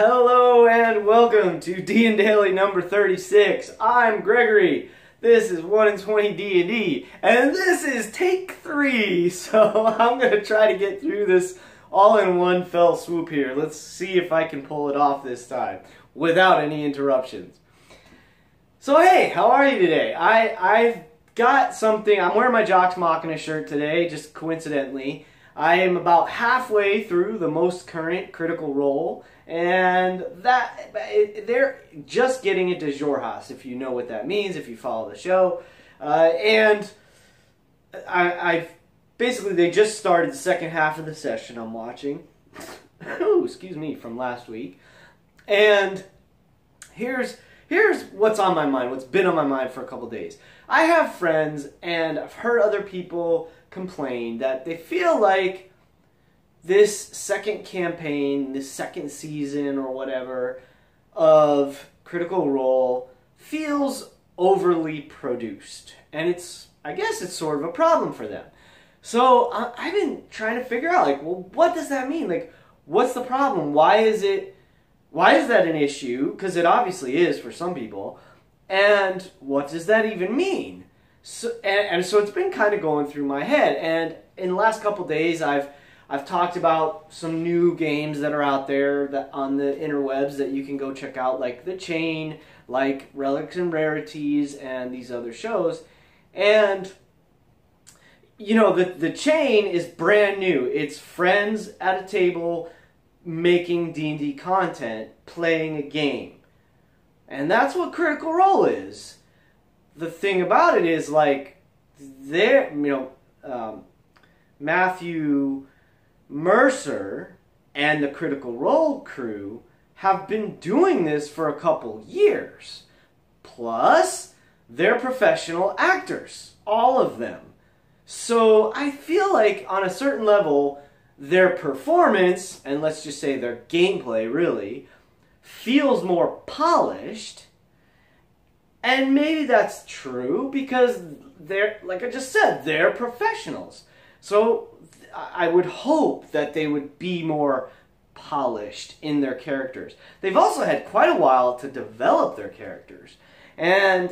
Hello and welcome to D&Daily number 36. I'm Gregory. This is 1 in 20 D&D, and this is take 3. So I'm going to try to get through this all in one fell swoop here. Let's see if I can pull it off this time without any interruptions. So hey, how are you today? I've got something. I'm wearing my Jox Machina shirt today, just coincidentally. I am about halfway through the most current Critical Role, and they're just getting into Xhorhas, if you know what that means, if you follow the show. And I've basically, they just started the second half of the session I'm watching. Oh, excuse me, from last week. And here's what's on my mind, what's been on my mind for a couple days. I have friends, and I've heard other people complain that they feel like this second campaign, this second season or whatever of Critical Role feels overly produced, and I guess it's sort of a problem for them. So I've been trying to figure out, like, well, what does that mean? Like, what's the problem? Why is that an issue? Because it obviously is for some people. And what does that even mean? So, so it's been kind of going through my head, and in the last couple days I've talked about some new games that are out there that on the interwebs that you can go check out, like The Chain, like Relics and Rarities, and these other shows. And you know, the Chain is brand new. It's friends at a table making D&D content, playing a game. And that's what Critical Role is. The thing about it is, like, Matthew Mercer and the Critical Role crew have been doing this for a couple years. Plus, they're professional actors, all of them. So I feel like on a certain level, their performance, and let's just say their gameplay really, feels more polished. And maybe that's true because they're, like I just said, they're professionals. So I would hope that they would be more polished in their characters. They've also had quite a while to develop their characters. And,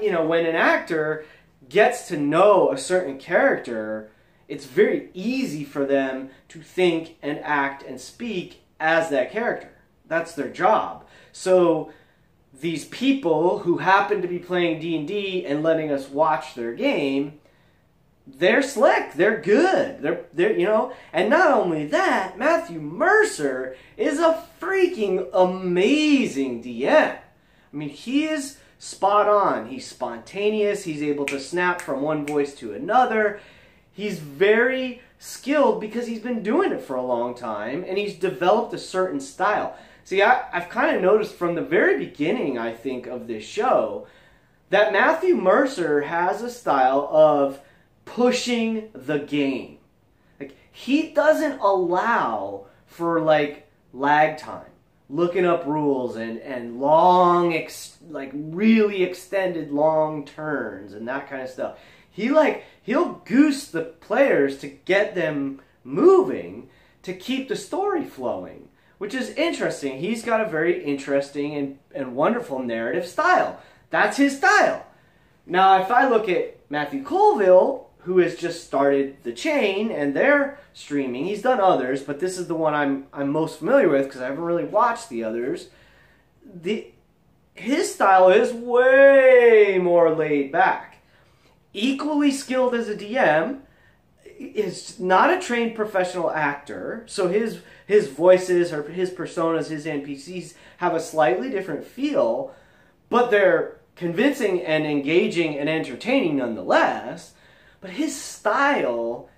you know, when an actor gets to know a certain character, it's very easy for them to think and act and speak as that character. That's their job. So these people who happen to be playing D&D and letting us watch their game, they're slick, they're good, they're you know. And not only that, Matthew Mercer is a freaking amazing DM. I mean, he is spot on. He's spontaneous. He's able to snap from one voice to another. He's very skilled because he's been doing it for a long time, and he's developed a certain style. See, I've kind of noticed from the very beginning, I think, of this show, that Matthew Mercer has a style of pushing the game. Like, he doesn't allow for, like, lag time, looking up rules, and long, like, really extended long turns and that kind of stuff. He'll goose the players to get them moving to keep the story flowing, which is interesting. He's got a very interesting and wonderful narrative style. That's his style. Now, if I look at Matthew Colville, who has just started The Chain, and they're streaming. He's done others, but this is the one I'm most familiar with because I haven't really watched the others. His style is way more laid back. Equally skilled as a DM, is not a trained professional actor, so his voices or his personas, his NPCs have a slightly different feel, but they're convincing and engaging and entertaining nonetheless. But his style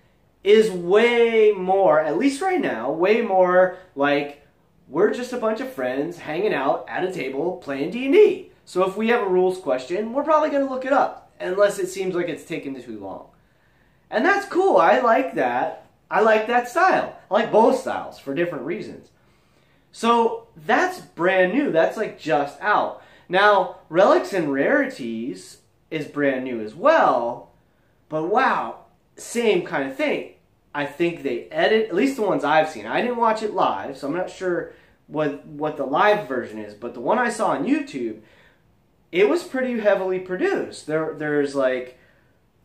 is way more, at least right now, way more like we're just a bunch of friends hanging out at a table playing D&D. So if we have a rules question, we're probably going to look it up, unless it seems like it's taken too long. And that's cool. I like that. I like that style. I like both styles for different reasons. So that's brand new. That's like just out. Now, Relics and Rarities is brand new as well. But wow, same kind of thing. I think they edit, at least the ones I've seen. I didn't watch it live, so I'm not sure what the live version is, but the one I saw on YouTube, it was pretty heavily produced. There's like,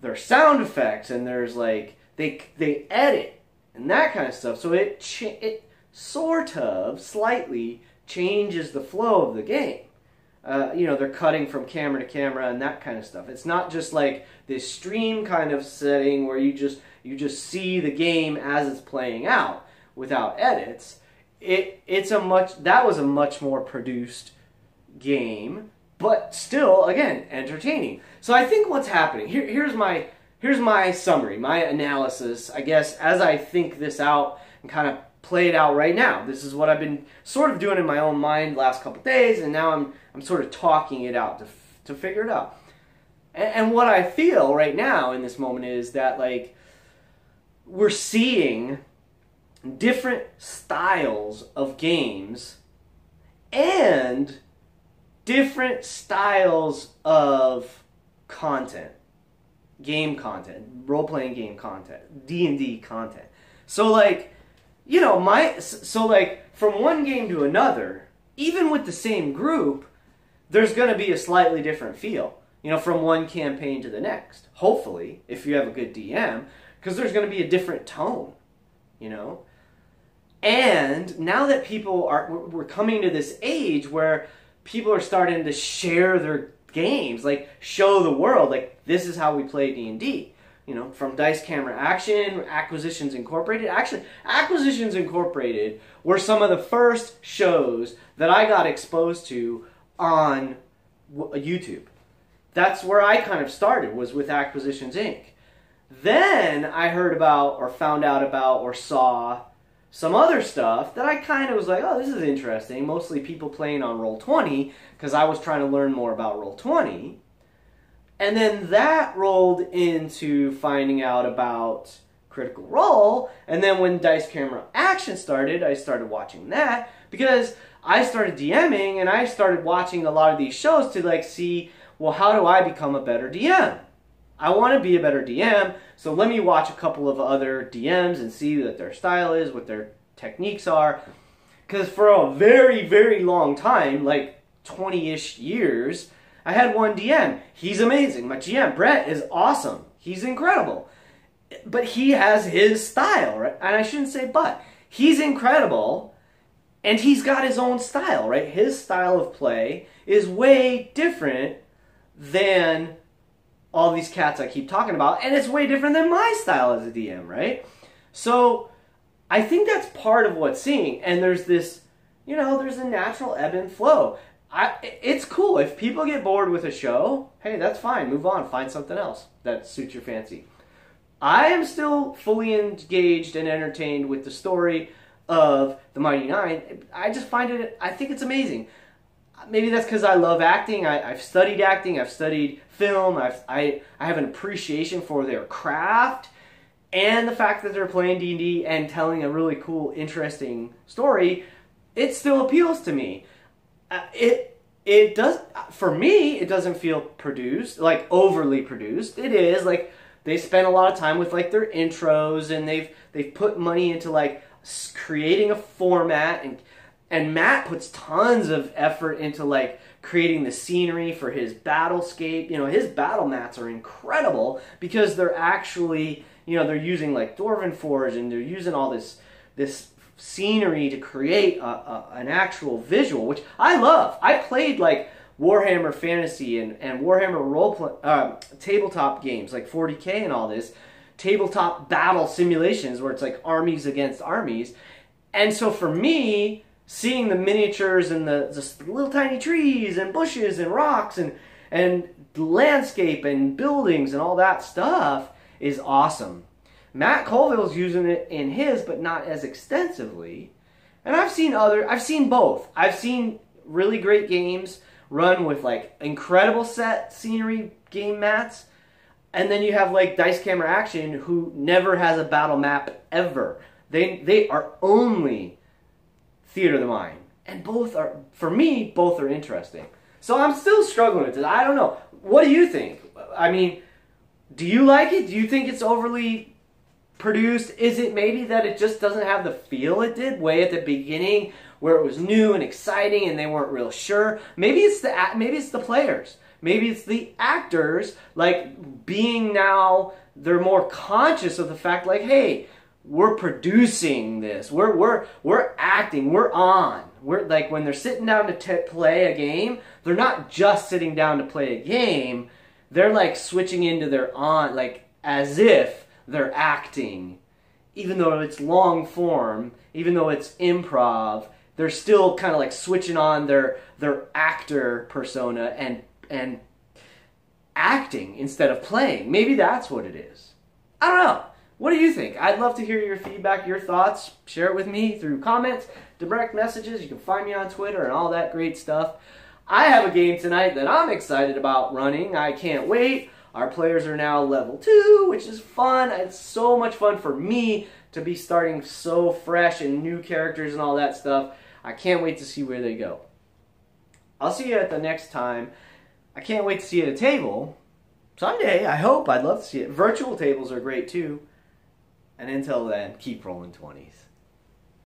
there's sound effects, and there's like, they edit, and that kind of stuff, so it sort of, slightly, changes the flow of the game. You know, they're cutting from camera to camera and that kind of stuff. It's not just like this stream kind of setting where you just see the game as it's playing out without edits. That was a much more produced game, but still, again, entertaining. So I think what's happening here's my summary, my analysis, I guess, as I think this out and kind of play it out right now. This is what I've been sort of doing in my own mind the last couple of days, and now I'm sort of talking it out to figure it out. And what I feel right now in this moment is that, like, we're seeing different styles of games and different styles of content, game content, role-playing game content, D&D content. So, like, you know, from one game to another, even with the same group, there's going to be a slightly different feel, you know, from one campaign to the next, hopefully, if you have a good DM, because there's going to be a different tone, you know. And now that we're coming to this age where people are starting to share their games, like, show the world, like, this is how we play D&D. You know, from Dice Camera Action, Acquisitions Incorporated. Actually, Acquisitions Incorporated were some of the first shows that I got exposed to on YouTube. That's where I kind of started, was with Acquisitions Inc. Then I heard about, or found out about, or saw some other stuff that I kind of was like, oh, this is interesting. Mostly people playing on Roll20, because I was trying to learn more about Roll20. And then that rolled into finding out about Critical Role, and then when Dice Camera Action started, I started watching that, because I started DMing, and I started watching a lot of these shows to, like, see, well, how do I become a better DM? I want to be a better DM, so let me watch a couple of other DMs and see what their style is, what their techniques are, because for a very, very long time, like 20-ish years, I had one DM. He's amazing. My GM, Brett, is awesome. He's incredible. But he has his style, right? And I shouldn't say but. He's incredible, and he's got his own style, right? His style of play is way different than all these cats I keep talking about, and it's way different than my style as a DM, right? So I think that's part of what's seeing, and there's this, you know, there's a natural ebb and flow. It's cool. If people get bored with a show, hey, that's fine. Move on. Find something else that suits your fancy. I am still fully engaged and entertained with the story of the Mighty Nein. I think it's amazing. Maybe that's because I love acting. I've studied acting. I've studied film. I have an appreciation for their craft and the fact that they're playing D&D and telling a really cool, interesting story. It still appeals to me. It does, for me, it doesn't feel produced, like overly produced. It is, like, they spend a lot of time with, like, their intros, and they've put money into, like, creating a format, and Matt puts tons of effort into, like, creating the scenery for his battlescape. You know, his battle mats are incredible because they're actually, you know, they're using, like, Dwarven Forge, and they're using all this scenery to create an actual visual, which I love. I played, like, Warhammer Fantasy and Warhammer tabletop games, like 40K and all this, tabletop battle simulations where it's like armies against armies. And so for me, seeing the miniatures and the little tiny trees and bushes and rocks and landscape and buildings and all that stuff is awesome. Matt Colville's using it in his, but not as extensively. And I've seen both. I've seen really great games run with, like, incredible set scenery game mats. And then you have, like, Dice Camera Action, who never has a battle map ever. They are only theater of the mind. And both are, for me, both are interesting. So I'm still struggling with this. I don't know. What do you think? I mean, do you like it? Do you think it's overly produced? Is it maybe that it just doesn't have the feel it did way at the beginning, where it was new and exciting and they weren't real sure? Maybe it's the players. Maybe it's the actors, like, being now, they're more conscious of the fact, like, hey, we're producing this. We're acting. We're on. We're, like, when they're sitting down to play a game, they're not just sitting down to play a game. They're, like, switching into their on, like, as if they're acting. Even though it's long form, even though it's improv, they're still kind of, like, switching on their actor persona and acting instead of playing. Maybe that's what it is. I don't know. What do you think? I'd love to hear your feedback, your thoughts. Share it with me through comments, direct messages. You can find me on Twitter and all that great stuff. I have a game tonight that I'm excited about running. I can't wait. Our players are now level 2, which is fun. It's so much fun for me to be starting so fresh and new characters and all that stuff. I can't wait to see where they go. I'll see you at the next time. I can't wait to see you at a table. Someday, I hope. I'd love to see it. Virtual tables are great too. And until then, keep rolling 20s.